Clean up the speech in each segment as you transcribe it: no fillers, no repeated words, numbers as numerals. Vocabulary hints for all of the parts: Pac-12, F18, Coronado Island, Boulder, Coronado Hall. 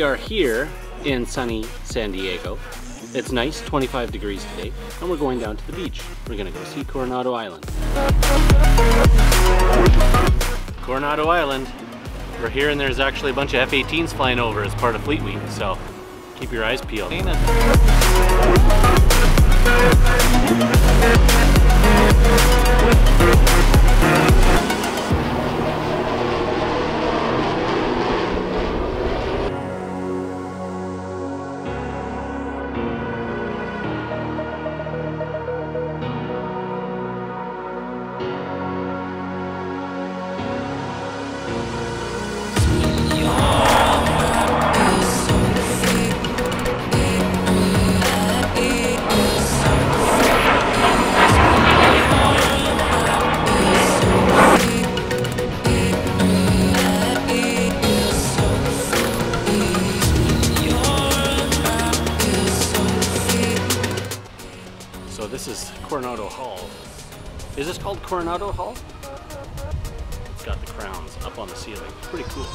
we are here in sunny San Diego. It's nice, 25 degrees today, and we're going down to the beach. We're gonna go see Coronado Island. Coronado Island. We're here and there's actually a bunch of F-18s flying over as part of Fleet Week, so keep your eyes peeled. So this is Coronado Hall. Is this called Coronado Hall? It's got the crowns up on the ceiling. It's pretty cool.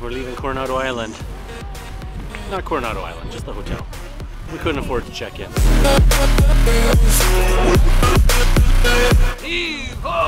We're leaving Coronado Island. Not Coronado Island, just the hotel. We couldn't afford to check in. Yeehaw!